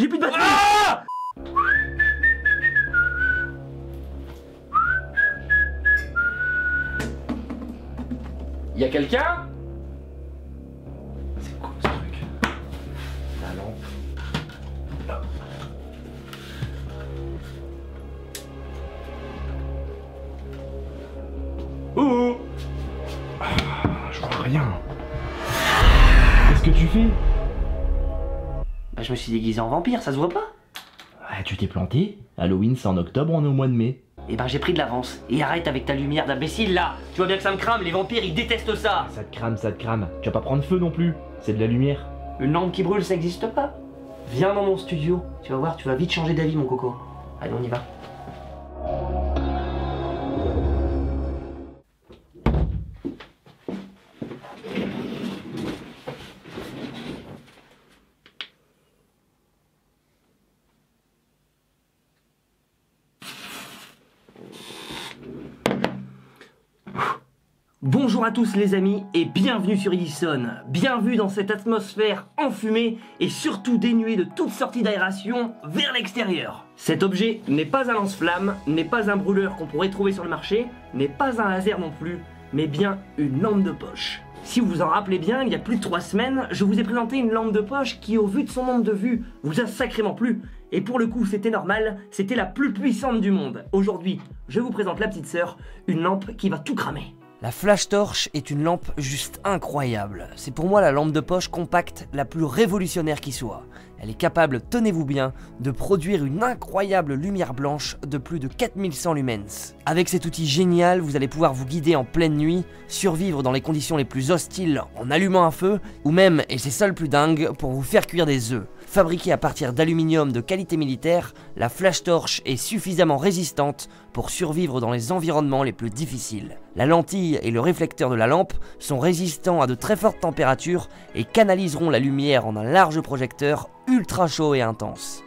J'ai plus de batterie. Ah, y'a quelqu'un? C'est quoi ce truc? La lampe. Là. Ouh, ah, je vois rien. Qu'est-ce que tu fais? Bah, je me suis déguisé en vampire, ça se voit pas? Ah, tu t'es planté. Halloween c'est en octobre, on est au mois de mai. Eh ben j'ai pris de l'avance. Et arrête avec ta lumière d'imbécile là. Tu vois bien que ça me crame, les vampires ils détestent ça. Ça te crame, ça te crame. Tu vas pas prendre feu non plus, c'est de la lumière. Une lampe qui brûle ça existe pas. Viens dans mon studio, tu vas voir, tu vas vite changer d'avis mon coco. Allez on y va. Bonjour à tous les amis et bienvenue sur Edison. Bienvenue dans cette atmosphère enfumée et surtout dénuée de toute sortie d'aération vers l'extérieur. Cet objet n'est pas un lance-flamme, n'est pas un brûleur qu'on pourrait trouver sur le marché, n'est pas un laser non plus, mais bien une lampe de poche. Si vous vous en rappelez bien, il y a plus de 3 semaines, je vous ai présenté une lampe de poche qui au vu de son nombre de vues vous a sacrément plu. Et pour le coup c'était normal, c'était la plus puissante du monde. Aujourd'hui je vous présente la petite sœur, une lampe qui va tout cramer. La flash-torche est une lampe juste incroyable. C'est pour moi la lampe de poche compacte la plus révolutionnaire qui soit. Elle est capable, tenez-vous bien, de produire une incroyable lumière blanche de plus de 4100 lumens. Avec cet outil génial, vous allez pouvoir vous guider en pleine nuit, survivre dans les conditions les plus hostiles en allumant un feu, ou même, et c'est ça le plus dingue, pour vous faire cuire des œufs. Fabriquée à partir d'aluminium de qualité militaire, la flash-torche est suffisamment résistante pour survivre dans les environnements les plus difficiles. La lentille et le réflecteur de la lampe sont résistants à de très fortes températures et canaliseront la lumière en un large projecteur ultra chaud et intense.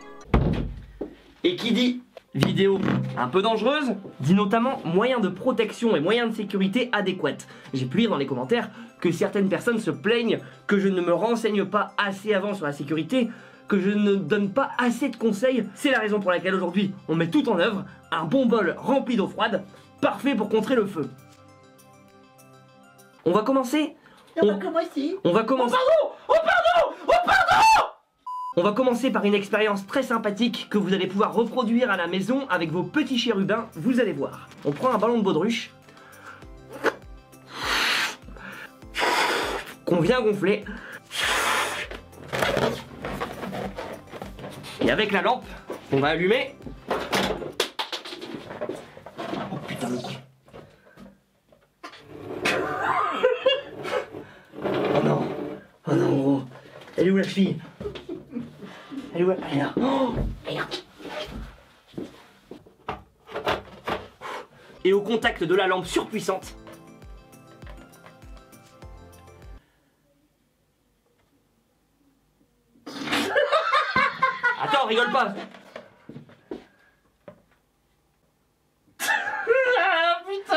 Et qui dit vidéo un peu dangereuse, dit notamment moyens de protection et moyens de sécurité adéquats. J'ai pu lire dans les commentaires que certaines personnes se plaignent que je ne me renseigne pas assez avant sur la sécurité, que je ne donne pas assez de conseils. C'est la raison pour laquelle aujourd'hui on met tout en œuvre, un bon bol rempli d'eau froide, parfait pour contrer le feu. On va commencer. On va commencer par une expérience très sympathique que vous allez pouvoir reproduire à la maison avec vos petits chérubins, vous allez voir. On prend un ballon de baudruche qu'on vient gonfler. Et avec la lampe, on va allumer. Oh putain de con. Oh non gros. Elle est où la cheville? Elle est où? Elle est là. Oh, elle est là. Et au contact de la lampe surpuissante. Attends, rigole pas.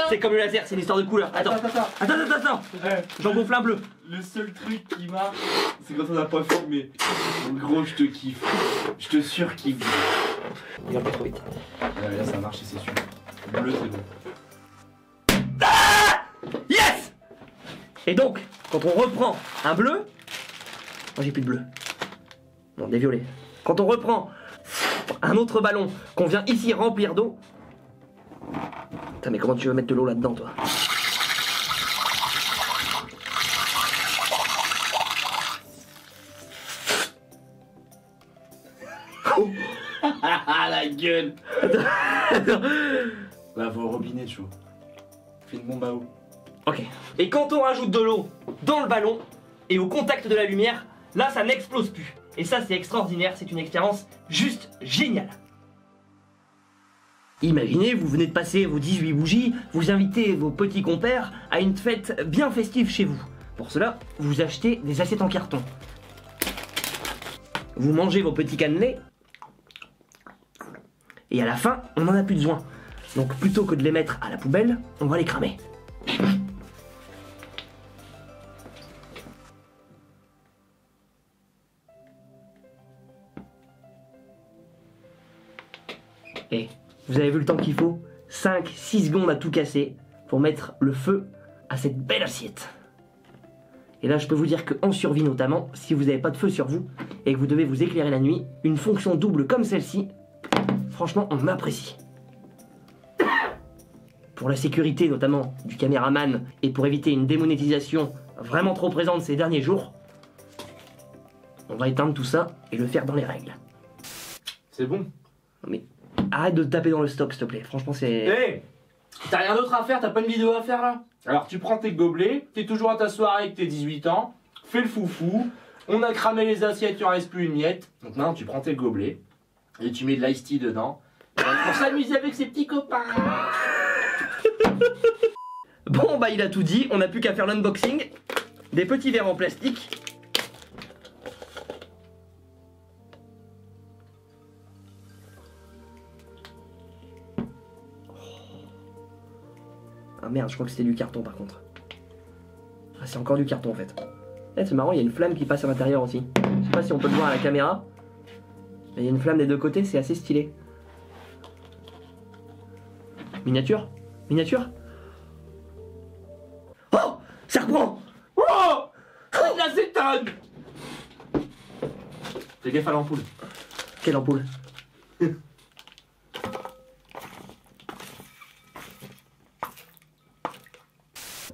C'est comme le laser, c'est une histoire de couleur. Attends. J'en gonfle un bleu. Le seul truc qui marche, c'est quand on a pas filmé. En gros, je te kiffe. Je te surkiffe. Regarde pas trop vite. Là, ça a marché, c'est sûr. Bleu, c'est bon. Ah, yes. Et donc, quand on reprend un bleu. Moi, j'ai plus de bleu. Non, des violets. Quand on reprend un autre ballon qu'on vient ici remplir d'eau. Putain, mais comment tu veux mettre de l'eau là-dedans, toi? Oh. La gueule. Attends. Là, va au robinet, tu vois. Fais une bombe à eau. Ok. Et quand on rajoute de l'eau dans le ballon et au contact de la lumière, là, ça n'explose plus. Et ça, c'est extraordinaire. C'est une expérience juste géniale. Imaginez, vous venez de passer vos 18 bougies, vous invitez vos petits compères à une fête bien festive chez vous. Pour cela, vous achetez des assiettes en carton. Vous mangez vos petits cannelés. Et à la fin, on n'en a plus besoin. Donc plutôt que de les mettre à la poubelle, on va les cramer. Et vous avez vu le temps qu'il faut, 5-6 secondes à tout casser pour mettre le feu à cette belle assiette. Et là je peux vous dire qu'en survie notamment, si vous n'avez pas de feu sur vous et que vous devez vous éclairer la nuit, une fonction double comme celle-ci, franchement on apprécie. Pour la sécurité notamment du caméraman et pour éviter une démonétisation vraiment trop présente ces derniers jours, on va éteindre tout ça et le faire dans les règles. C'est bon. Mais arrête de taper dans le stock s'il te plaît, franchement c'est... Hey, t'as rien d'autre à faire, t'as pas une vidéo à faire là? Alors tu prends tes gobelets, t'es toujours à ta soirée avec tes 18 ans, fais le foufou, on a cramé les assiettes, il en reste plus une miette. Donc maintenant tu prends tes gobelets et tu mets de l'ice tea dedans pour s'amuser avec ses petits copains. Bon bah il a tout dit, on n'a plus qu'à faire l'unboxing. Des petits verres en plastique. Ah merde, je crois que c'était du carton par contre. Ah, c'est encore du carton en fait. C'est marrant, il y a une flamme qui passe à l'intérieur aussi. Je sais pas si on peut le voir à la caméra. Mais il y a une flamme des deux côtés, c'est assez stylé. Miniature? Miniature? Oh! Ça reprend! Oh! C'est de l'acétone! Fais gaffe à l'ampoule. Quelle ampoule?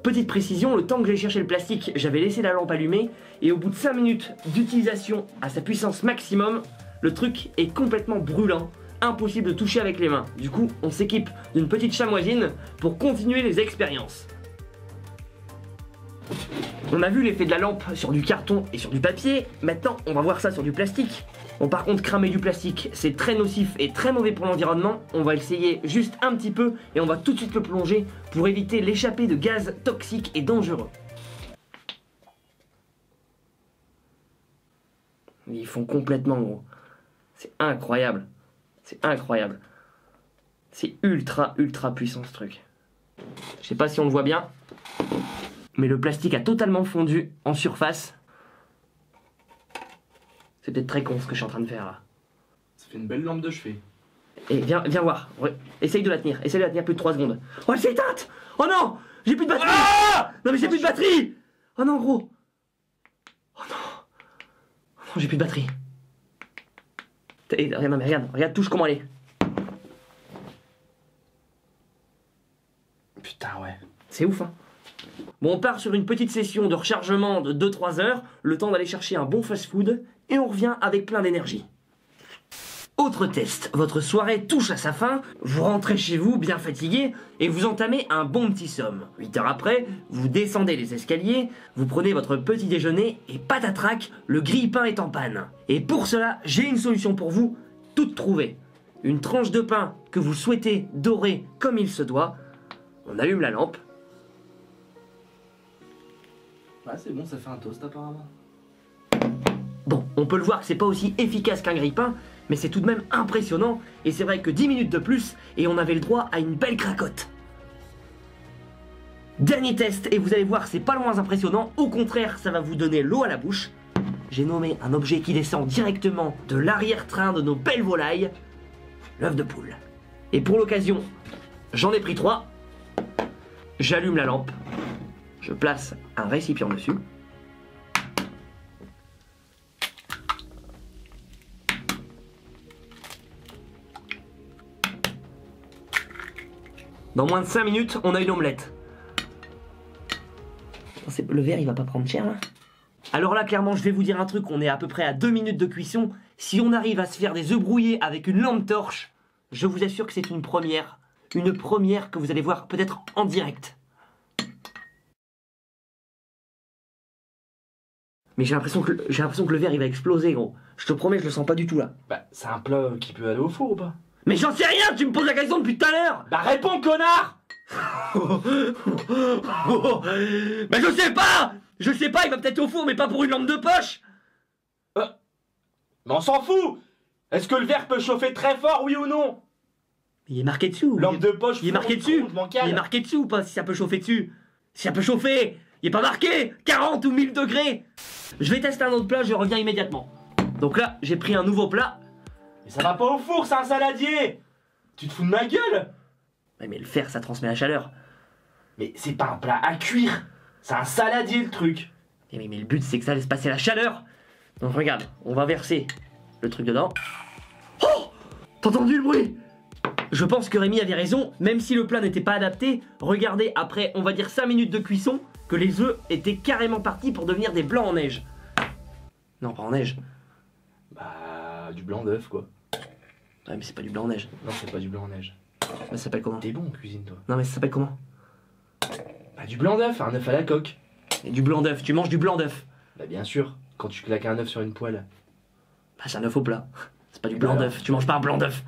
Petite précision, le temps que j'ai cherché le plastique, j'avais laissé la lampe allumée et au bout de 5 minutes d'utilisation à sa puissance maximum, le truc est complètement brûlant, impossible de toucher avec les mains. Du coup, on s'équipe d'une petite chamoisine pour continuer les expériences. On a vu l'effet de la lampe sur du carton et sur du papier, maintenant on va voir ça sur du plastique. Bon, par contre, cramer du plastique, c'est très nocif et très mauvais pour l'environnement. On va essayer juste un petit peu et on va tout de suite le plonger pour éviter l'échappée de gaz toxiques et dangereux. Ils font complètement gros. C'est incroyable. C'est incroyable. C'est ultra, ultra puissant ce truc. Je sais pas si on le voit bien, mais le plastique a totalement fondu en surface. C'est peut-être très con ce que je suis en train de faire là. Ça fait une belle lampe de chevet. Et viens voir. Essaye de la tenir. Essaye de la tenir plus de 3 secondes. Oh, elle s'est éteinte! Oh non! J'ai plus de batterie! Ah non mais j'ai plus de batterie! Oh non gros! Oh non! Oh non, j'ai plus de batterie. Non mais regarde, touche comment elle est. Putain ouais. C'est ouf hein. Bon, on part sur une petite session de rechargement de 2-3 heures, le temps d'aller chercher un bon fast-food, et on revient avec plein d'énergie. Autre test, votre soirée touche à sa fin, vous rentrez chez vous bien fatigué, et vous entamez un bon petit somme. 8 heures après, vous descendez les escaliers, vous prenez votre petit déjeuner, et patatrac, le grille-pain est en panne. Et pour cela, j'ai une solution pour vous, toute trouvée. Une tranche de pain que vous souhaitez dorer comme il se doit, on allume la lampe. Ouais, c'est bon, ça fait un toast apparemment. Bon, on peut le voir que c'est pas aussi efficace qu'un grille-pain, mais c'est tout de même impressionnant, et c'est vrai que 10 minutes de plus, et on avait le droit à une belle cracotte. Dernier test, et vous allez voir, c'est pas le moins impressionnant, au contraire, ça va vous donner l'eau à la bouche. J'ai nommé un objet qui descend directement de l'arrière-train de nos belles volailles, l'œuf de poule. Et pour l'occasion, j'en ai pris 3. J'allume la lampe. Je place un récipient dessus. Dans moins de 5 minutes, on a une omelette. Le verre, il va pas prendre cher là. Alors là, clairement, je vais vous dire un truc, on est à peu près à 2 minutes de cuisson. Si on arrive à se faire des œufs brouillés avec une lampe torche, je vous assure que c'est une première. Une première que vous allez voir peut-être en direct. Mais j'ai l'impression que le verre il va exploser gros. Je te promets, je le sens pas du tout là. Bah c'est un plat qui peut aller au four ou pas? Mais j'en sais rien, tu me poses la question depuis tout à l'heure. Bah réponds connard. Bah je sais pas, il va peut-être au four mais pas pour une lampe de poche. Mais on s'en fout. Est-ce que le verre peut chauffer très fort, oui ou non? Il est marqué dessus ou... Lampe de poche, il est marqué dessus. Il est marqué dessus ou pas si ça peut chauffer dessus? Si ça peut chauffer, il est pas marqué 40 ou 1000 degrés. Je vais tester un autre plat, je reviens immédiatement. Donc là, j'ai pris un nouveau plat. Mais ça va pas au four, c'est un saladier. Tu te fous de ma gueule? Ouais, mais le fer, ça transmet la chaleur. Mais c'est pas un plat à cuire, c'est un saladier le truc. Mais le but, c'est que ça laisse passer la chaleur. Donc regarde, on va verser le truc dedans. Oh! T'as entendu le bruit? Je pense que Rémi avait raison, même si le plat n'était pas adapté. Regardez, après on va dire 5 minutes de cuisson, que les œufs étaient carrément partis pour devenir des blancs en neige. Non, pas en neige. Bah, du blanc d'œuf quoi. Ouais, mais c'est pas du blanc en neige. Non, c'est pas du blanc en neige. Bah, ça s'appelle comment? T'es bon en cuisine toi. Non, mais ça s'appelle comment? Bah, du blanc d'œuf, un œuf à la coque. Et du blanc d'œuf, tu manges du blanc d'œuf? Bah, bien sûr, quand tu claques un œuf sur une poêle. Bah, c'est un œuf au plat. C'est pas du blanc d'œuf, tu manges pas un blanc d'œuf.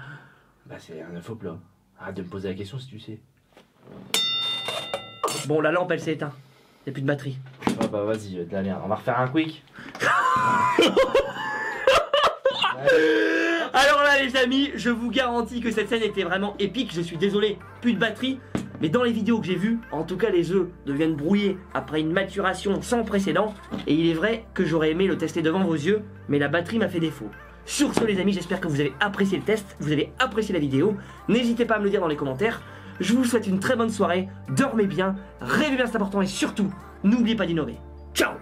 Bah, c'est un œuf au plat. Arrête de me poser la question si tu sais. Bon, la lampe elle s'est éteinte. Y'a plus de batterie. Ah bah vas-y, de la merde, on va refaire un quick. Alors là les amis, je vous garantis que cette scène était vraiment épique. Je suis désolé, plus de batterie. Mais dans les vidéos que j'ai vues, en tout cas les œufs deviennent brouillés après une maturation sans précédent. Et il est vrai que j'aurais aimé le tester devant vos yeux, mais la batterie m'a fait défaut. Sur ce les amis, j'espère que vous avez apprécié le test, vous avez apprécié la vidéo. N'hésitez pas à me le dire dans les commentaires. Je vous souhaite une très bonne soirée, dormez bien, rêvez bien, c'est important et surtout, n'oubliez pas d'innover. Ciao!